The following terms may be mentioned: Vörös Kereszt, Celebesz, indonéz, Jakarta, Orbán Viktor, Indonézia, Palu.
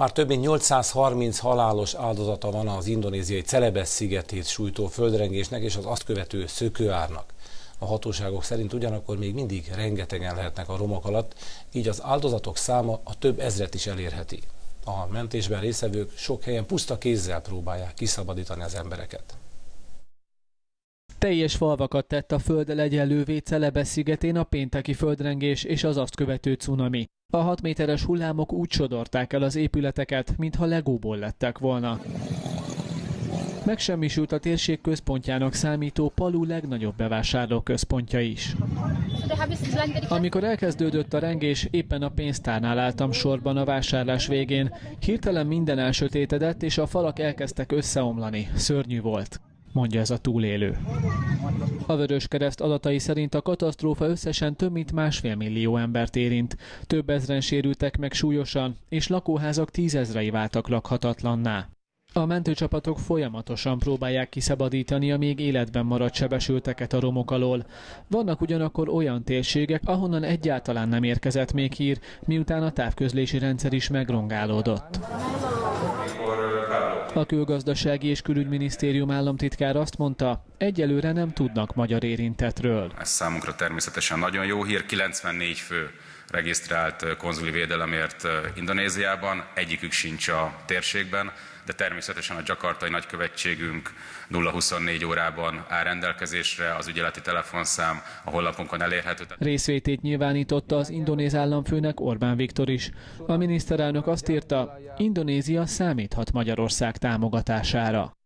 Már több mint 830 halálos áldozata van az indonéziai Celebesz szigetét sújtó földrengésnek és az azt követő szökőárnak. A hatóságok szerint ugyanakkor még mindig rengetegen lehetnek a romok alatt, így az áldozatok száma a több ezret is elérheti. A mentésben résztvevők sok helyen puszta kézzel próbálják kiszabadítani az embereket. Teljes falvakat tett a földdel egyenlővé Celebesz szigetén a pénteki földrengés és az azt követő cunami. A 6 méteres hullámok úgy sodorták el az épületeket, mintha legóból lettek volna. Megsemmisült a térség központjának számító Palu legnagyobb bevásárlóközpontja is. Amikor elkezdődött a rengés, éppen a pénztárnál álltam sorban a vásárlás végén. Hirtelen minden elsötétedett, és a falak elkezdtek összeomlani. Szörnyű volt, mondja ez a túlélő. A Vörös Kereszt adatai szerint a katasztrófa összesen több mint 1,5 millió embert érint. Több ezren sérültek meg súlyosan, és lakóházak 10 ezrei váltak lakhatatlanná. A mentőcsapatok folyamatosan próbálják kiszabadítani a még életben maradt sebesülteket a romok alól. Vannak ugyanakkor olyan térségek, ahonnan egyáltalán nem érkezett még hír, miután a távközlési rendszer is megrongálódott. A Külgazdasági és Külügyminisztérium államtitkára azt mondta, egyelőre nem tudnak magyar érintetről. Ez számunkra természetesen nagyon jó hír, 94 fő regisztrált konzuli védelemért Indonéziában, egyikük sincs a térségben, de természetesen a Jakartai nagykövetségünk 0-24 órában áll rendelkezésre, az ügyeleti telefonszám a honlapunkon elérhető. Részvétét nyilvánította az indonéz államfőnek Orbán Viktor is. A miniszterelnök azt írta, Indonézia számíthat Magyarország támogatására.